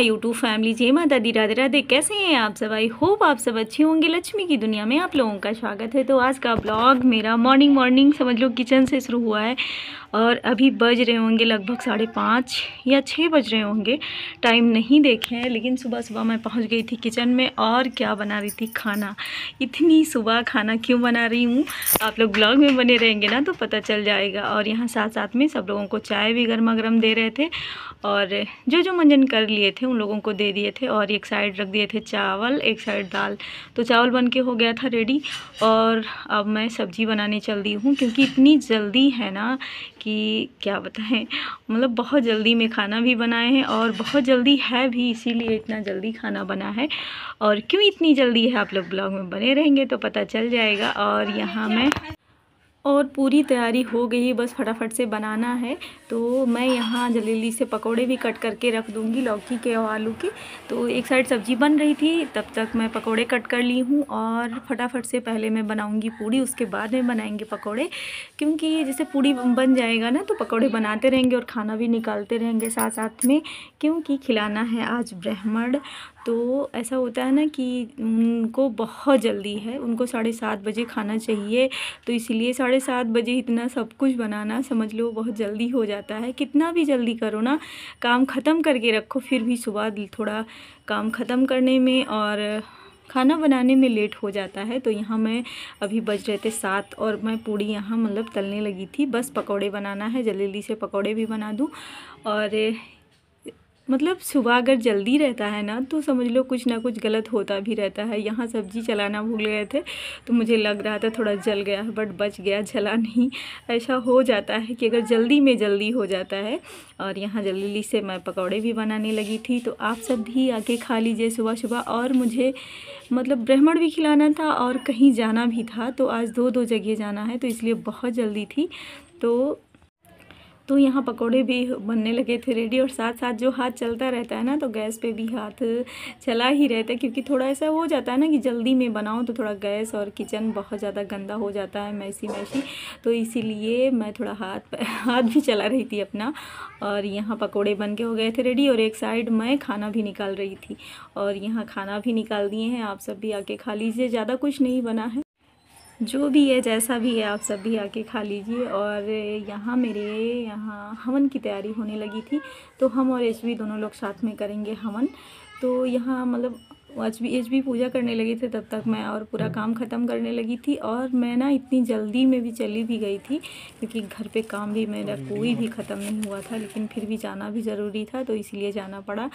My YouTube family, जय माता दी, राधे राधे। कैसे हैं आप सब? आई होप आप सब अच्छे होंगे। लक्ष्मी की दुनिया में आप लोगों का स्वागत है। तो आज का ब्लॉग मेरा मॉर्निंग समझ लो किचन से शुरू हुआ है और अभी बज रहे होंगे लगभग 5:30 या 6 बज रहे होंगे, टाइम नहीं देखे हैं। लेकिन सुबह सुबह मैं पहुँच गई थी किचन में और क्या बना रही थी खाना। इतनी सुबह खाना क्यों बना रही हूँ, आप लोग ब्लॉग में बने रहेंगे ना तो पता चल जाएगा। और यहाँ साथ में सब लोगों को चाय भी गर्मा गर्म दे रहे थे और जो मंजन कर लिए थे उन लोगों को दे दिए थे। और एक साइड रख दिए थे चावल, एक साइड दाल। तो चावल बन के हो गया था रेडी और अब मैं सब्जी बनाने चल रही हूँ क्योंकि इतनी जल्दी है ना कि क्या बताएं। मतलब बहुत जल्दी में खाना भी बनाए हैं और बहुत जल्दी है भी, इसीलिए इतना जल्दी खाना बना है। और क्यों इतनी जल्दी है आप लोग ब्लॉग में बने रहेंगे तो पता चल जाएगा। और यहाँ मैं और पूरी तैयारी हो गई है, बस फटाफट से बनाना है। तो मैं यहाँ जल्दी से पकोड़े भी कट करके रख दूँगी लौकी के और आलू के। तो एक साइड सब्जी बन रही थी, तब तक मैं पकोड़े कट कर ली हूँ। और फटाफट से पहले मैं बनाऊँगी पूड़ी, उसके बाद में बनाएंगे पकोड़े, क्योंकि जैसे पूड़ी बन जाएगा ना तो पकोड़े बनाते रहेंगे और खाना भी निकालते रहेंगे साथ में, क्योंकि खिलाना है आज ब्राह्मण। तो ऐसा होता है ना कि उनको बहुत जल्दी है, उनको 7:30 बजे खाना चाहिए, तो इसीलिए 7:30 बजे इतना सब कुछ बनाना समझ लो बहुत जल्दी हो जाता है। कितना भी जल्दी करो ना, काम ख़त्म करके रखो, फिर भी सुबह थोड़ा काम ख़त्म करने में और खाना बनाने में लेट हो जाता है। तो यहाँ मैं अभी बज रहे थे 7 और मैं पूड़ी यहाँ मतलब तलने लगी थी। बस पकौड़े बनाना है, जल्दी से पकौड़े भी बना दूँ। और मतलब सुबह अगर जल्दी रहता है ना तो समझ लो कुछ ना कुछ गलत होता भी रहता है। यहाँ सब्जी चलाना भूल गए थे तो मुझे लग रहा था थोड़ा जल गया है, बट बच गया, जला नहीं। ऐसा हो जाता है कि अगर जल्दी में जल्दी हो जाता है। और यहाँ जल्दी से मैं पकौड़े भी बनाने लगी थी, तो आप सब भी आके खा लीजिए सुबह सुबह। और मुझे मतलब ब्राह्मण भी खिलाना था और कहीं जाना भी था, तो आज 2-2 जगह जाना है, तो इसलिए बहुत जल्दी थी। तो यहाँ पकोड़े भी बनने लगे थे रेडी। और साथ जो हाथ चलता रहता है ना तो गैस पे भी हाथ चला ही रहता है, क्योंकि थोड़ा ऐसा हो जाता है ना कि जल्दी में बनाऊँ तो थोड़ा गैस और किचन बहुत ज़्यादा गंदा हो जाता है, मैसी। तो इसीलिए मैं थोड़ा हाथ भी चला रही थी अपना। और यहाँ पकोड़े बन के हो गए थे रेडी और एक साइड मैं खाना भी निकाल रही थी। और यहाँ खाना भी निकाल दिए हैं, आप सब भी आके खा लीजिए। ज़्यादा कुछ नहीं बना है, जो भी है जैसा भी है आप सब भी आके खा लीजिए। और यहाँ यहाँ हवन की तैयारी होने लगी थी, तो हम और एचबी दोनों लोग साथ में करेंगे हवन। तो यहाँ मतलब एचबी पूजा करने लगे थे, तब तक मैं और पूरा काम ख़त्म करने लगी थी। और मैं ना इतनी जल्दी में भी चली भी गई थी क्योंकि घर पे काम भी मेरा कोई भी ख़त्म नहीं हुआ था, लेकिन फिर भी जाना भी ज़रूरी था तो इसलिए जाना पड़ा।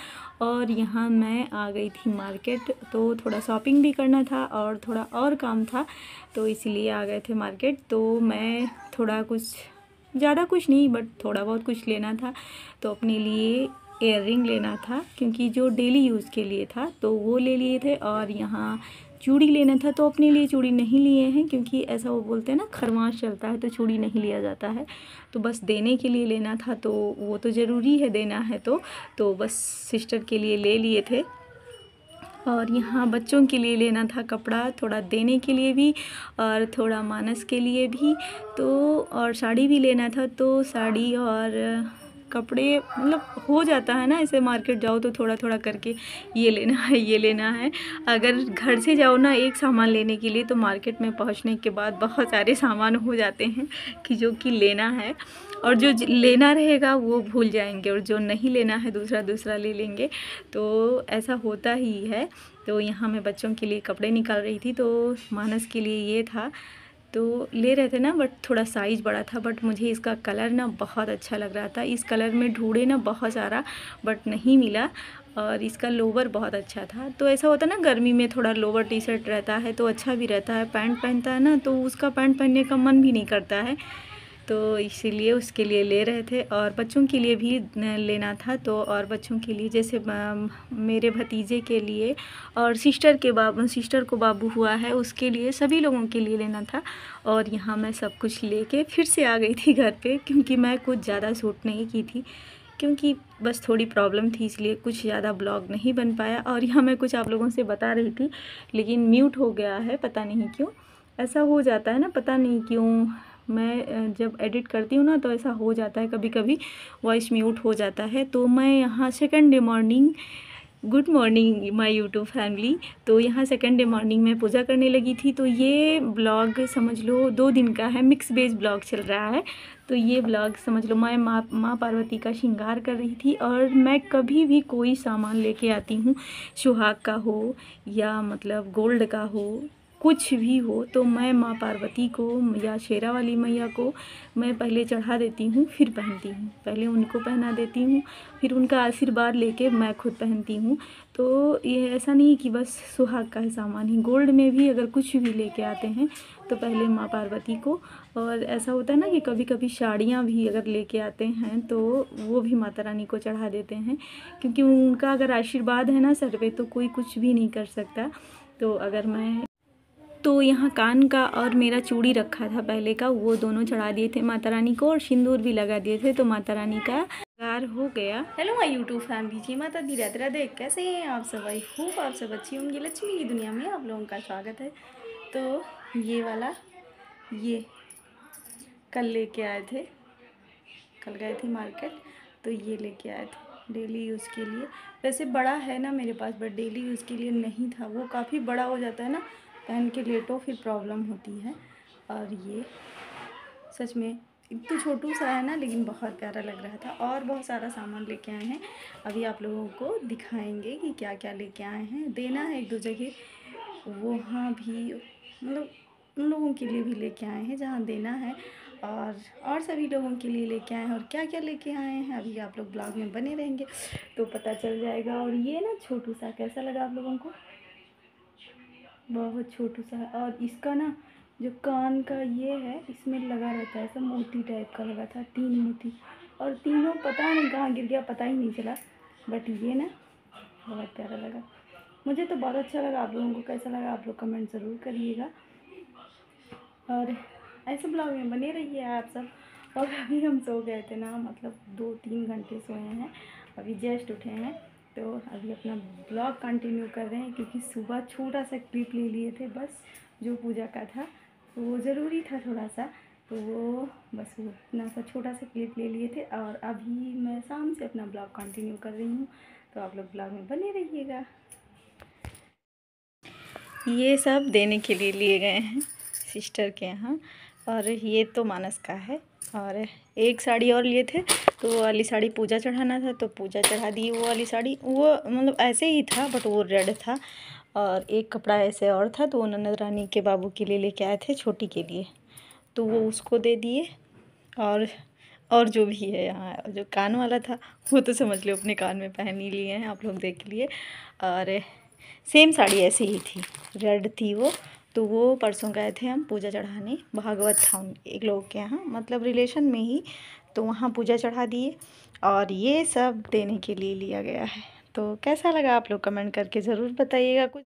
और यहाँ मैं आ गई थी मार्केट, तो थोड़ा शॉपिंग भी करना था और थोड़ा और काम था, तो इसलिए आ गए थे मार्केट। तो मैं थोड़ा कुछ ज़्यादा कुछ नहीं बट थोड़ा बहुत कुछ लेना था, तो अपने लिए ईयर रिंग लेना था क्योंकि जो डेली यूज़ के लिए था तो वो ले लिए थे। और यहाँ चूड़ी लेना था, तो अपने लिए चूड़ी नहीं लिए हैं क्योंकि ऐसा वो बोलते हैं ना खरमाश चलता है तो चूड़ी नहीं लिया जाता है, तो बस देने के लिए लेना था, तो वो तो ज़रूरी है देना है तो बस सिस्टर के लिए ले लिए थे। और यहाँ बच्चों के लिए लेना था कपड़ा, थोड़ा देने के लिए भी और थोड़ा मानस के लिए भी। तो और साड़ी भी लेना था, तो साड़ी और कपड़े मतलब हो जाता है ना ऐसे मार्केट जाओ तो थोड़ा थोड़ा करके ये लेना है ये लेना है। अगर घर से जाओ ना एक सामान लेने के लिए तो मार्केट में पहुंचने के बाद बहुत सारे सामान हो जाते हैं कि जो कि लेना है, और जो लेना रहेगा वो भूल जाएंगे और जो नहीं लेना है दूसरा ले लेंगे, तो ऐसा होता ही है। तो यहाँ मैं बच्चों के लिए कपड़े निकाल रही थी, तो मानस के लिए ये था तो ले रहे थे ना, बट थोड़ा साइज़ बड़ा था, बट मुझे इसका कलर ना बहुत अच्छा लग रहा था। इस कलर में ढूंढे ना बहुत सारा बट नहीं मिला। और इसका लोवर बहुत अच्छा था, तो ऐसा होता है ना गर्मी में थोड़ा लोवर टी शर्ट रहता है तो अच्छा भी रहता है, पैंट पहनता है ना तो उसका पैंट पहनने का मन भी नहीं करता है, तो इसीलिए उसके लिए ले रहे थे। और बच्चों के लिए भी लेना था, तो और बच्चों के लिए जैसे मेरे भतीजे के लिए और सिस्टर को बाबू हुआ है उसके लिए, सभी लोगों के लिए लेना था। और यहाँ मैं सब कुछ लेके फिर से आ गई थी घर पे क्योंकि मैं कुछ ज़्यादा शूट नहीं की थी, क्योंकि बस थोड़ी प्रॉब्लम थी इसलिए कुछ ज़्यादा ब्लॉग नहीं बन पाया। और यहाँ मैं कुछ आप लोगों से बता रही थी लेकिन म्यूट हो गया है, पता नहीं क्यों ऐसा हो जाता है ना, पता नहीं क्यों मैं जब एडिट करती हूँ ना तो ऐसा हो जाता है कभी कभी वॉइस म्यूट हो जाता है। तो मैं यहाँ second day morning good morning my YouTube family. तो यहाँ सेकंड डे मॉर्निंग में पूजा करने लगी थी। तो ये ब्लॉग समझ लो 2 दिन का है, मिक्स बेस ब्लॉग चल रहा है। तो ये ब्लॉग समझ लो मैं माँ पार्वती का श्रृंगार कर रही थी। और मैं कभी भी कोई सामान लेके आती हूँ, सुहाग का हो या मतलब गोल्ड का हो, कुछ भी हो, तो मैं माँ पार्वती को या शेरा वाली मैया को मैं पहले चढ़ा देती हूँ, फिर पहनती हूँ। पहले उनको पहना देती हूँ, फिर उनका आशीर्वाद लेके मैं खुद पहनती हूँ। तो ये ऐसा नहीं कि बस सुहाग का ही सामान ही, गोल्ड में भी अगर कुछ भी लेके आते हैं तो पहले माँ पार्वती को। और ऐसा होता है ना कि कभी कभी साड़ियाँ भी अगर लेके आते हैं तो वो भी माता रानी को चढ़ा देते हैं, क्योंकि उनका अगर आशीर्वाद है ना सर पे तो कोई कुछ भी नहीं कर सकता। तो अगर मैं तो यहाँ कान का और मेरा चूड़ी रखा था पहले का, वो दोनों चढ़ा दिए थे माता रानी को, और सिंदूर भी लगा दिए थे। तो माता रानी का श्रृंगार हो गया। हेलो माय यूट्यूब फैमिली, जी माता दी रात राधे। कैसे हैं आप सब? आई होप आप सब अच्छी होंगी। लक्ष्मी की दुनिया में आप लोगों का स्वागत है। तो ये वाला ये कल लेके आए थे, कल गए थे मार्केट, तो ये लेके आए थे डेली यूज़ के लिए। वैसे बड़ा है ना मेरे पास, बट डेली यूज़ के लिए नहीं था। वो काफ़ी बड़ा हो जाता है ना, पहन के लेटो फिर प्रॉब्लम होती है। और ये सच में इतना छोटू सा है ना, लेकिन बहुत प्यारा लग रहा था। और बहुत सारा सामान लेके आए हैं, अभी आप लोगों को दिखाएंगे कि क्या क्या लेके आए हैं। देना है एक दो जगह, वहाँ भी मतलब उन लोगों के लिए भी लेके आए हैं जहाँ देना है, और सभी लोगों के लिए लेके आए हैं। और क्या क्या लेके आए हैं अभी आप लोग ब्लॉग में बने रहेंगे तो पता चल जाएगा। और ये ना छोटू सा कैसा लगा आप लोगों को? बहुत छोटू सा है। और इसका ना जो कान का ये है, इसमें लगा रहता है ऐसा मोती टाइप का, लगा था 3 मोती, और तीनों पता नहीं कहाँ गिर गया, पता ही नहीं चला। बट ये ना बहुत प्यारा लगा मुझे, तो बहुत अच्छा लगा। आप लोगों को कैसा लगा आप लोग कमेंट ज़रूर करिएगा, और ऐसे ब्लॉग में बने रहिए आप सब। और अभी हम सो गए थे ना, मतलब 2-3 घंटे सोए हैं, अभी जस्ट उठे हैं। तो अभी अपना ब्लॉग कंटिन्यू कर रहे हैं, क्योंकि सुबह छोटा सा क्लिप ले लिए थे बस, जो पूजा का था तो वो ज़रूरी था थोड़ा सा, तो वो बस वो इतना सा छोटा सा क्लिप ले लिए थे। और अभी मैं शाम से अपना ब्लॉग कंटिन्यू कर रही हूँ, तो आप लोग ब्लॉग में बने रहिएगा। ये सब देने के लिए लिए गए हैं सिस्टर के यहाँ। और ये तो मानस का है, और एक साड़ी और लिए थे, तो वो वाली साड़ी पूजा चढ़ाना था, तो पूजा चढ़ा दी वो वाली साड़ी। वो मतलब ऐसे ही था बट वो रेड था। और एक कपड़ा ऐसे और था, तो वो ननद रानी के बाबू के लिए लेके आए थे, छोटी के लिए, तो वो उसको दे दिए। और जो भी है यहाँ, जो कान वाला था वो तो समझ लो अपने कान में पहन ही लिए हैं, आप लोग देख लिए। और सेम साड़ी ऐसे ही थी, रेड थी वो। तो वो परसों गए थे हम पूजा चढ़ाने, भागवत था उन एक लोग के यहाँ, मतलब रिलेशन में ही, तो वहाँ पूजा चढ़ा दिए। और ये सब देने के लिए लिया गया है। तो कैसा लगा आप लोग कमेंट करके ज़रूर बताइएगा। कुछ